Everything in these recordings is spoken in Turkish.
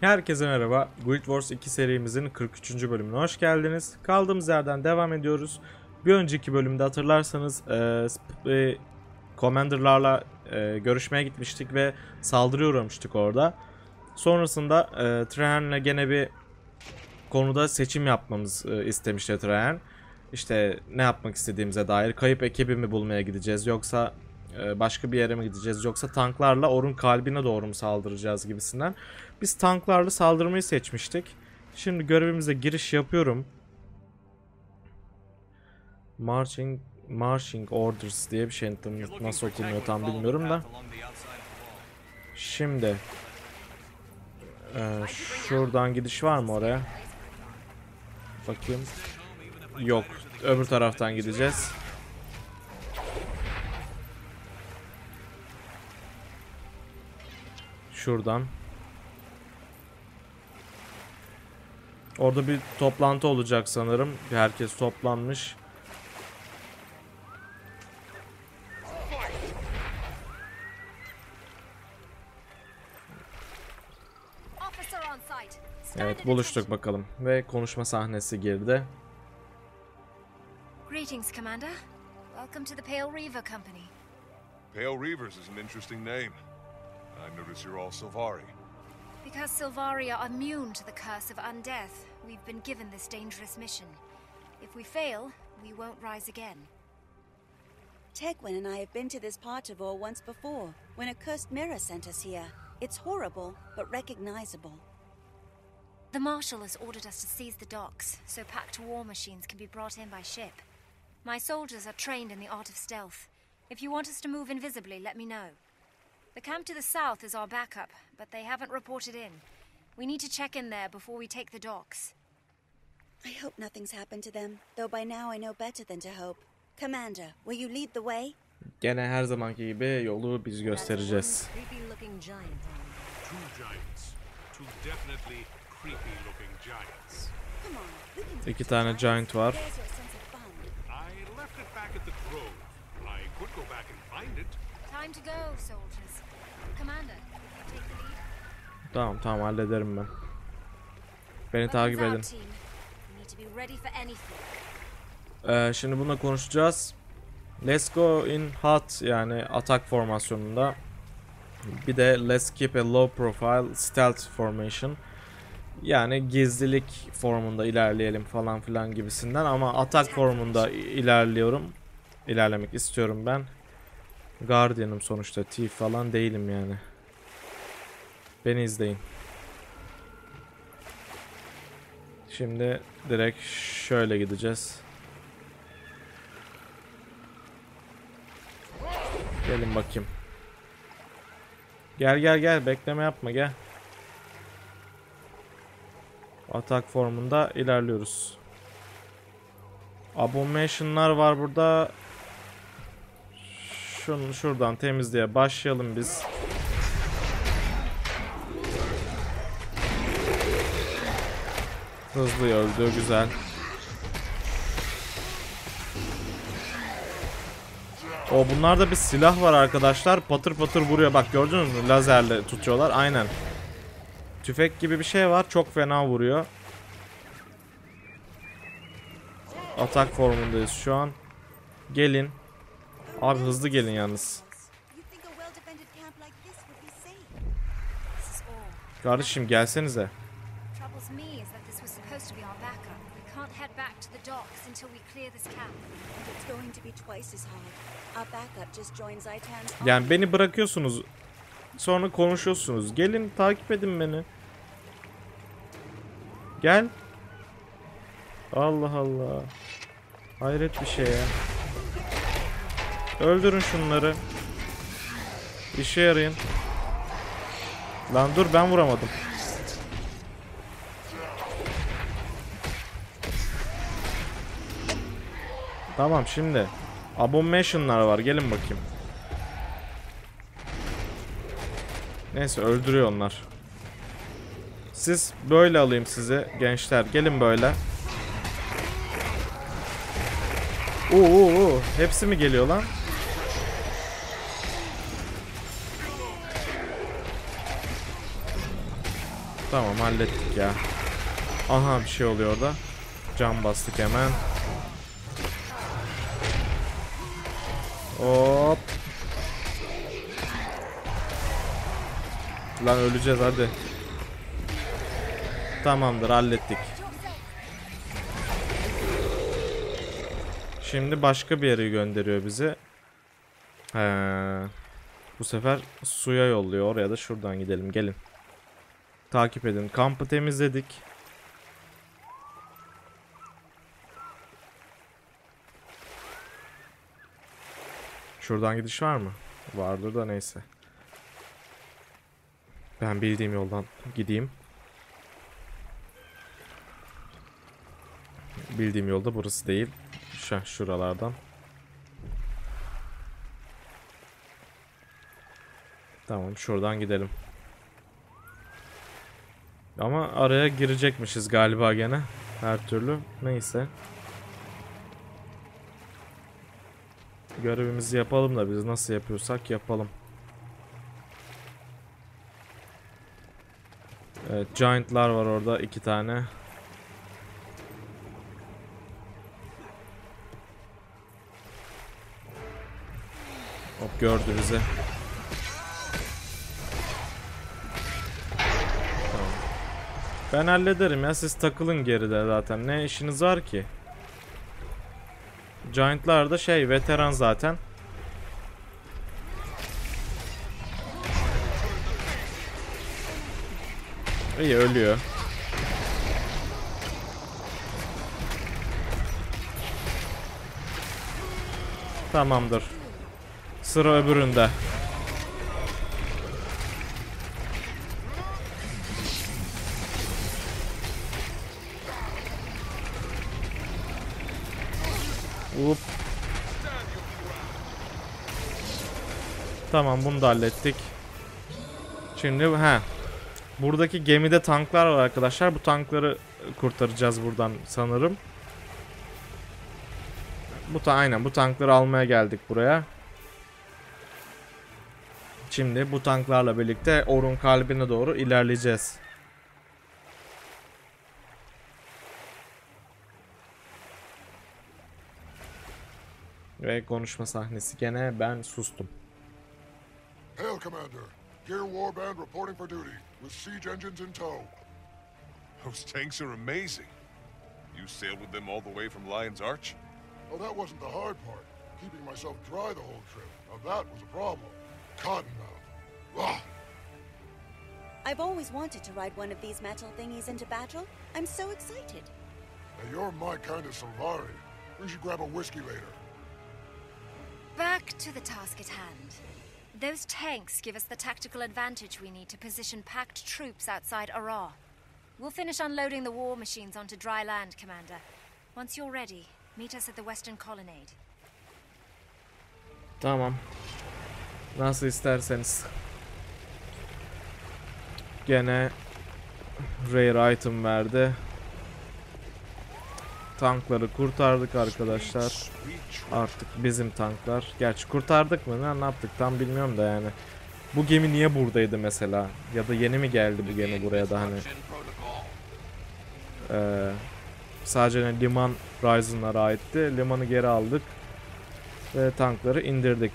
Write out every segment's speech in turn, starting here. Herkese merhaba, Guild Wars 2 serimizin 43. bölümüne hoş geldiniz. Kaldığımız yerden devam ediyoruz. Bir önceki bölümde hatırlarsanız Commander'larla görüşmeye gitmiştik ve saldırıya uğramıştık orada. Sonrasında Trahan'le gene bir konuda seçim yapmamız istemişti Trahan. İşte ne yapmak istediğimize dair, kayıp ekibi mi bulmaya gideceğiz yoksa başka bir yere mi gideceğiz yoksa tanklarla Orr'un kalbine doğru mu saldıracağız gibisinden. Biz tanklarla saldırmayı seçmiştik. Şimdi görevimize giriş yapıyorum. Marching Orders diye bir şey, nasıl okunuyor tam bilmiyorum da. Şimdi şuradan gidiş var mı oraya? Bakayım. Yok, öbür taraftan gideceğiz. Şuradan. Orada bir toplantı olacak sanırım. Herkes toplanmış. Evet, buluştuk bakalım ve konuşma sahnesi girdi. Greetings, Commander. Welcome to the Pale Reaver Company. Pale Reavers is an interesting name. I notice you're all Silvari. Because Silvari are immune to the curse of undeath, we've been given this dangerous mission. If we fail, we won't rise again. Tequin and I have been to this part of Orr once before, when a cursed mirror sent us here. It's horrible, but recognizable. The Marshal has ordered us to seize the docks, so packed war machines can be brought in by ship. My soldiers are trained in the art of stealth. If you want us to move invisibly, let me know. The camp to the south is our backup, but they haven't reported in. We need to check in there before we take the docks. I hope nothing's happened to them, though by now I know better than to hope. Commander, will you lead the way? Gene her zamanki gibi yolu biz göstereceğiz. İki tane giant var. Tamam hallederim ben. Beni takip edin. Şimdi bununla konuşacağız. Let's go in hot, yani atak formasyonunda. Bir de let's keep a low profile stealth formation. Yani gizlilik formunda ilerleyelim falan filan gibisinden, ama atak formunda ilerlemek istiyorum ben. Guardian'ım sonuçta, thief falan değilim yani. Beni izleyin. Şimdi direkt şöyle gideceğiz. Gelin bakayım. Gel, bekleme yapma, gel. Atak formunda ilerliyoruz. Abomination'lar var burada. Şuradan temizliğe başlayalım biz. Hızlı öldü, güzel. O, bunlarda bir silah var arkadaşlar, patır patır vuruyor. Bak, gördünüz mü? Lazerle tutuyorlar, aynen. Tüfek gibi bir şey var, çok fena vuruyor. Atak formundayız şu an. Gelin. Abi hızlı gelin yalnız. Kardeşim gelsenize. Yani beni bırakıyorsunuz, sonra konuşuyorsunuz. Gelin, takip edin beni. Gel. Allah Allah. Hayret bir şey ya. Öldürün şunları. İşe yarayın. Lan dur, ben vuramadım. Tamam, şimdi abomination'lar var, gelin bakayım. Neyse, öldürüyor onlar. Siz böyle alayım sizi gençler, gelin böyle. Oo, hepsi mi geliyor lan? Tamam, hallettik ya. Aha, bir şey oluyor orada. Cam bastık hemen. Hop. Lan öleceğiz hadi. Tamamdır, hallettik. Şimdi başka bir yere gönderiyor bizi. Bu sefer suya yolluyor. Oraya da şuradan gidelim, gelin. Takip edin. Kampı temizledik. Şuradan gidiş var mı? Vardır da neyse. Ben bildiğim yoldan gideyim. Bildiğim yolda burası değil. Şuralardan. Tamam, şuradan gidelim. Ama araya girecekmişiz galiba gene. Her türlü. Neyse. Görevimizi yapalım da biz nasıl yapıyorsak yapalım. Evet, giantlar var orada, 2 tane. Hop, gördü bizi. Tamam. Ben hallederim ya, siz takılın geride zaten. Ne işiniz var ki? Giant'lar da şey, veteran zaten. İyi, ölüyor. Tamamdır. Sıra öbüründe. Hop. Tamam, bunu da hallettik. Şimdi buradaki gemide tanklar var arkadaşlar. Bu tankları kurtaracağız buradan sanırım. Aynen bu tankları almaya geldik buraya. Şimdi bu tanklarla birlikte Orr'un kalbine doğru ilerleyeceğiz. Ve konuşma sahnesi gene, ben sustum. Hail Commander, Gear Warband reporting for duty with siege engines in tow. Those tanks are amazing. You sailed with them all the way from Lion's Arch? Oh, that wasn't the hard part. Keeping myself dry the whole trip. Now that was a problem. Cottonmouth. I've always wanted to ride one of these metal thingies into battle. I'm so excited. Now you're my kind of Solari. We should grab a whiskey later. Back to the task at hand. Those tanks give us the tactical advantage we need to position packed troops outside Arar. We'll finish unloading the war machines onto dry land, Commander. Once you're ready, meet us at the Western Colonnade. Tamam. Nasıl isterseniz. Gene rare item verdi. Tankları kurtardık arkadaşlar. Artık bizim tanklar. Gerçi kurtardık mı, ne yaptık tam bilmiyorum da yani. Bu gemi niye buradaydı mesela? Ya da yeni mi geldi bu gemi buraya da hani? Sadece liman Ryzen'lara aitti. Limanı geri aldık. Ve tankları indirdik.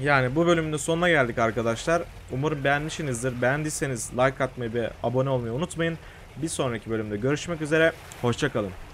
Yani bu bölümün de sonuna geldik arkadaşlar. Umarım beğenmişsinizdir. Beğendiyseniz like atmayı ve abone olmayı unutmayın. Bir sonraki bölümde görüşmek üzere. Hoşça kalın.